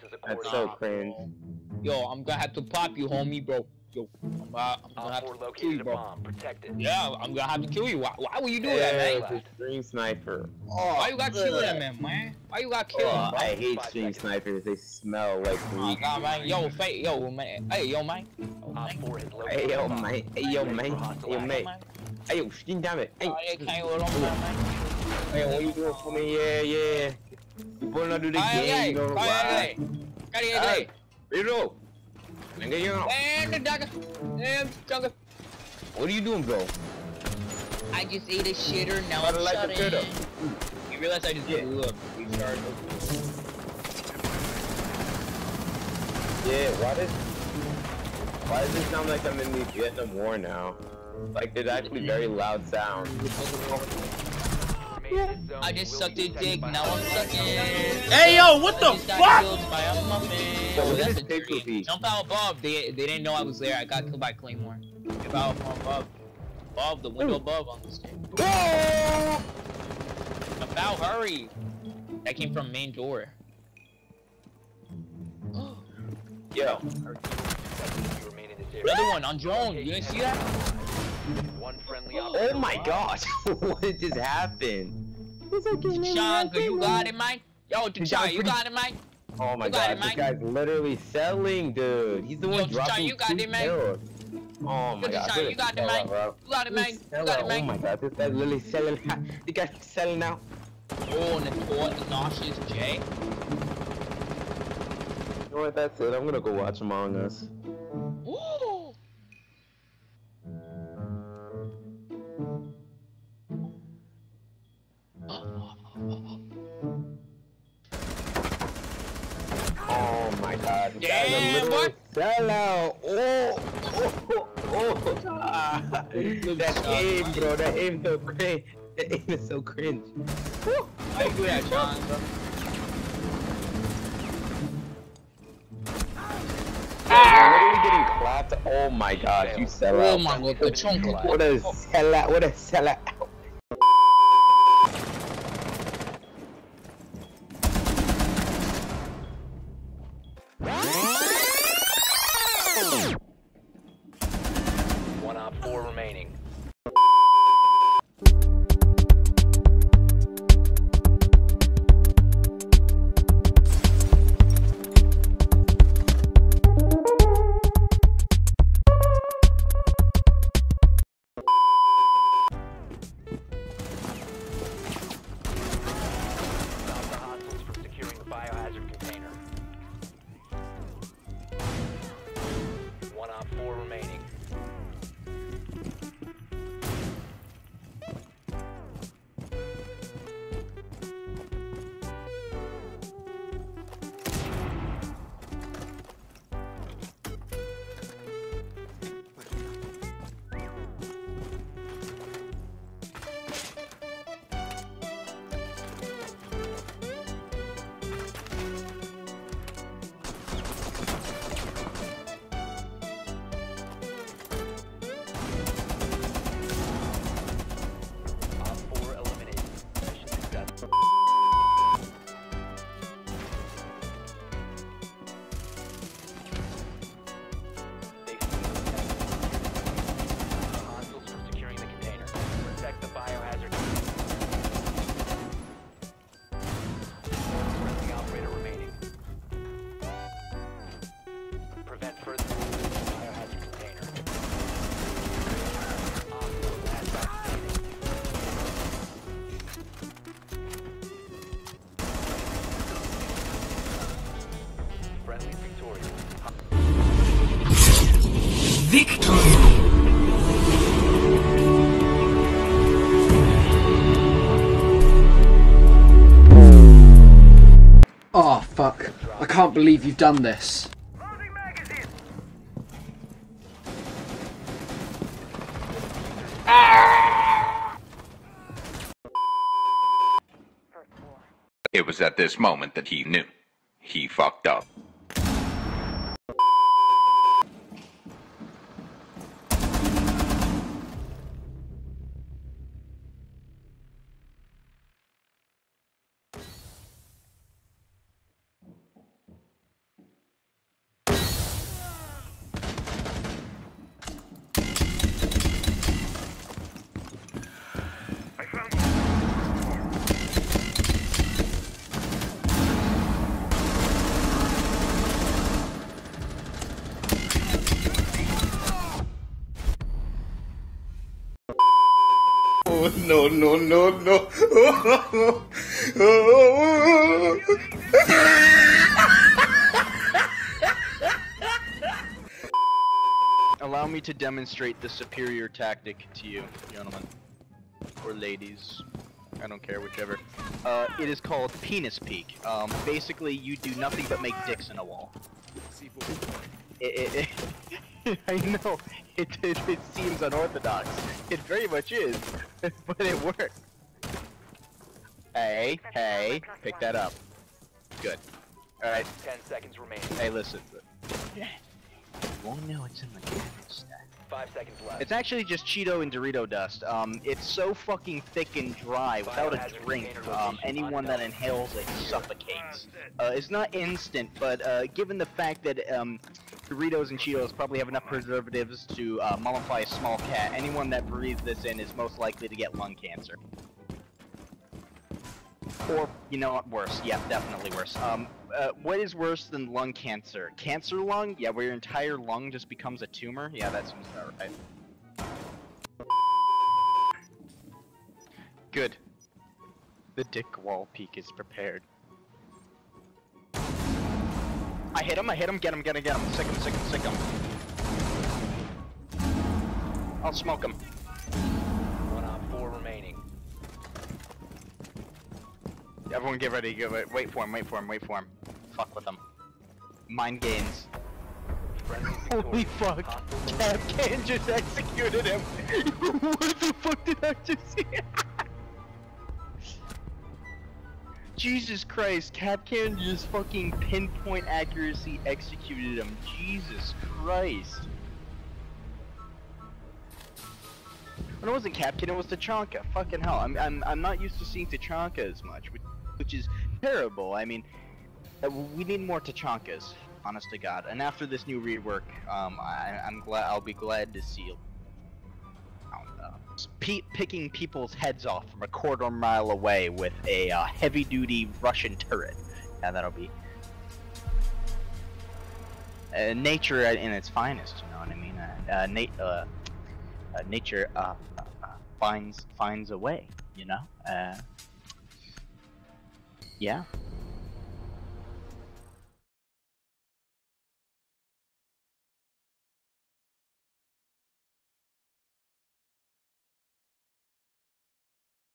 consequences accordingly. That's so cringe. Yo, I'm gonna have to pop you, homie, bro. Yo, I'm gonna have to kill you, bro. Yeah, I'm gonna have to kill you. Why would you do that, man? It's a stream sniper. Oh, why you gotta kill that man, man? Why you gotta kill him? Bro? I hate stream snipers. They smell like weed. Oh, man. Yo, fake, yo, man. Hey, yo, man. Hey, yo, man. Hey, yo, man. Hey, yo, man. Hey, yo, skin damn it. Hey, what you doing for me? Yeah, yeah. You better not do the game, you know why? Hey, reload. And the dagger. And the dagger. What are you doing, bro? I just ate a shitter, now I'm like shutting. You realize I just blew up. We started. Yeah, why does it sound like I'm in the Vietnam War now? Like, there's actually very loud sound. Yeah. I just sucked a dick, now I'm sucking. Hey yo, what the fuck? Yo, that's a dream. Jump out above. They didn't know I was there. I got killed by Claymore. Jump out above. Above the window above on the screen. Jump out, hurry. That came from main door. Yo. Another one on drone. You didn't see that? One friendly option. Oh my gosh, what just happened? Tachanka, you got it, man. Yo, Tachanka, you got it, man. Oh my god, this guy's literally selling, dude. He's the one dropping kills. Oh my god, you got it, man. You got it, man. You got it, man. Oh my god, this guy's literally selling. This guy's selling now. Oh, and the Noxious Jay. You know what? That's it. I'm gonna go watch Among Us. Damn, boy! Hello! Oh! Oh! Oh! Ah, that aim, bro. That aim so cringe. That aim is so cringe. Woo. How you do that, John? Literally getting clapped. Oh my god, you sell out. Oh my god, the chunk. What a sellout! What a sellout! Oh fuck, I can't believe you've done this. It was at this moment that he knew. He fucked up. no. Allow me to demonstrate the superior tactic to you, gentlemen. Or ladies. I don't care, whichever. It is called penis peek. Basically, you do nothing but make dicks in a wall. I know, it seems unorthodox. It very much is, but it works. Hey, pick that up. Good. Alright. 10 seconds remaining. Hey, listen. You won't know it's in the cabinet. 5 seconds left. It's actually just Cheeto and Dorito dust. It's so fucking thick and dry without a drink. Anyone that inhales it suffocates. It's not instant, but given the fact that Doritos and Cheetos probably have enough preservatives to mollify a small cat, anyone that breathes this in is most likely to get lung cancer. Or, you know what, worse. Yeah, definitely worse. What is worse than lung cancer? Cancer lung? Yeah, where your entire lung just becomes a tumor? Yeah, that seems about right. Good. The dick wall peak is prepared. I hit him, get him. Sick him. I'll smoke him. 1 on 4 remaining. Everyone get ready. Wait for him. Fuck with him. Mind games. Holy fuck. Capcan just executed him. What the fuck did I just see? Jesus Christ, Capcan just fucking pinpoint accuracy executed him. Jesus Christ. When it wasn't Capcan, it was Tachanka. Fucking hell, I'm not used to seeing Tachanka as much, which is terrible. I mean, we need more Tachankas, honest to God. And after this new rework, I'll be glad to see picking people's heads off from a 1/4 mile away with a heavy-duty Russian turret. Yeah, that'll be nature in its finest. You know what I mean? Nature finds a way. You know? Yeah.